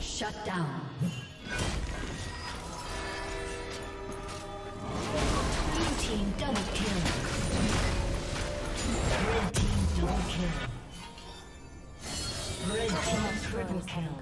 Shut down. Blue team double kill. Red team double kill. Red team triple kill.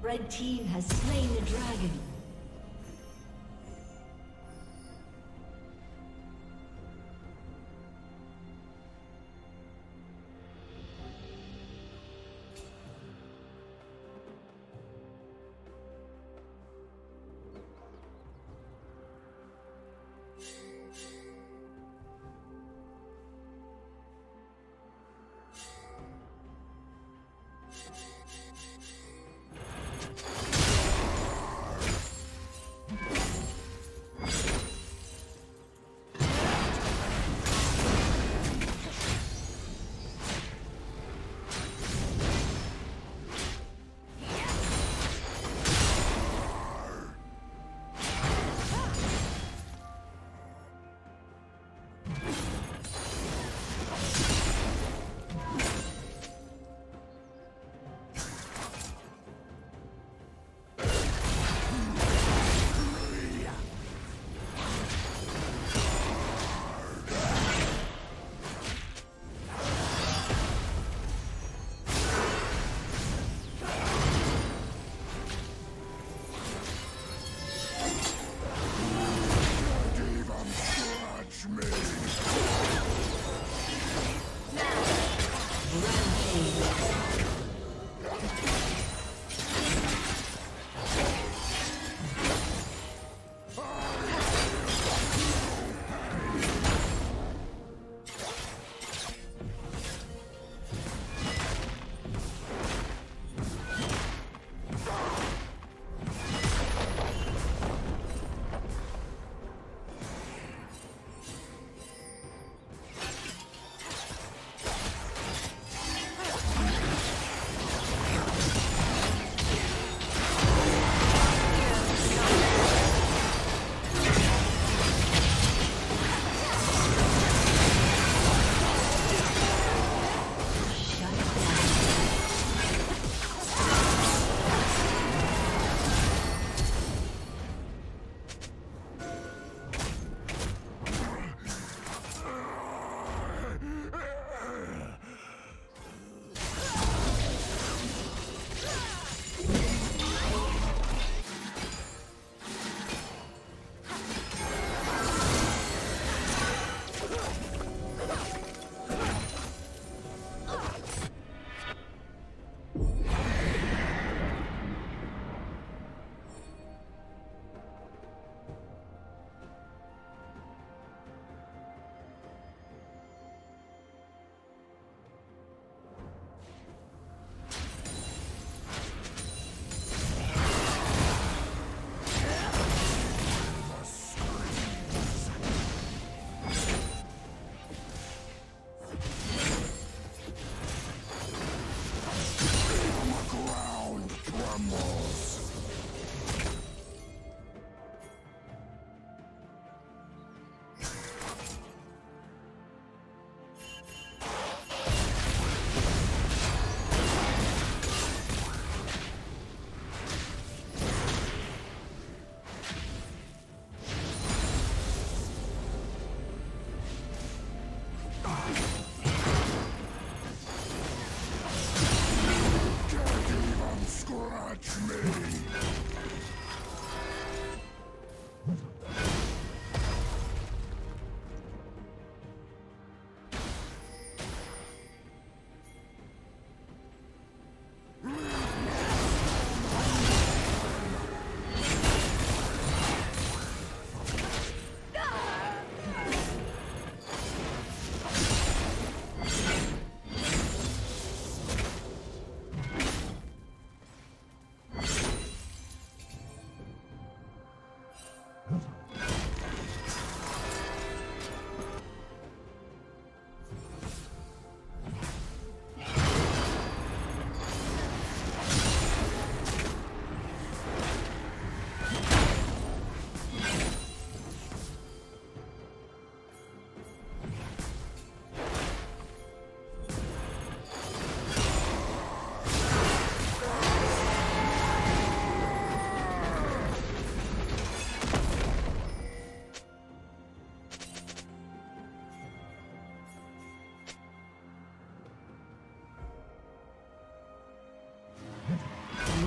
Red team has slain the dragon.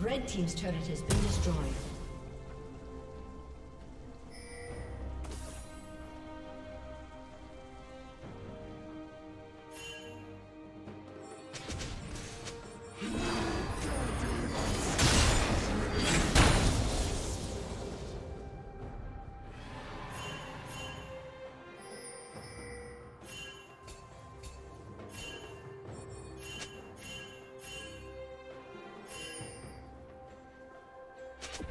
Red Team's turret has been destroyed. You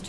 team's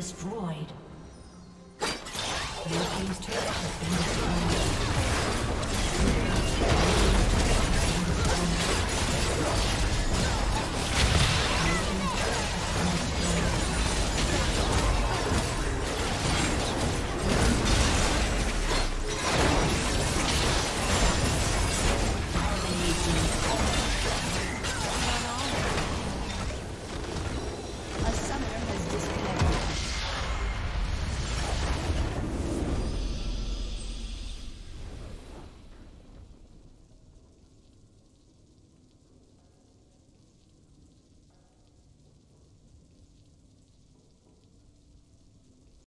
Destroyed. Your team's turret has been destroyed.